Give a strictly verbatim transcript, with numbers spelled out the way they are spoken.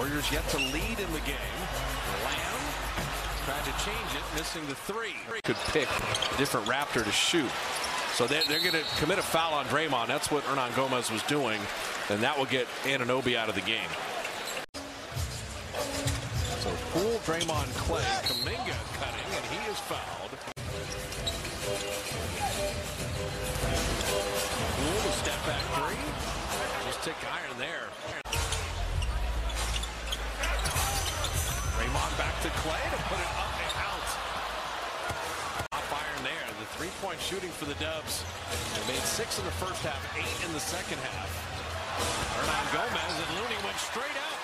Warriors yet to lead in the game. Lamb tried to change it, missing the three. Could pick a different Raptor to shoot. So they're, they're going to commit a foul on Draymond. That's what Hernangomez was doing. And that will get Ananobi out of the game. So Poole, Draymond, Clay, Kuminga cutting, and he is fouled. Poole to step back three. Just tick iron there. Draymond back to Clay to put it up and out. Top iron there. The three-point shooting for the Dubs. They made six in the first half, eight in the second half. Hernangomez and Looney went straight out.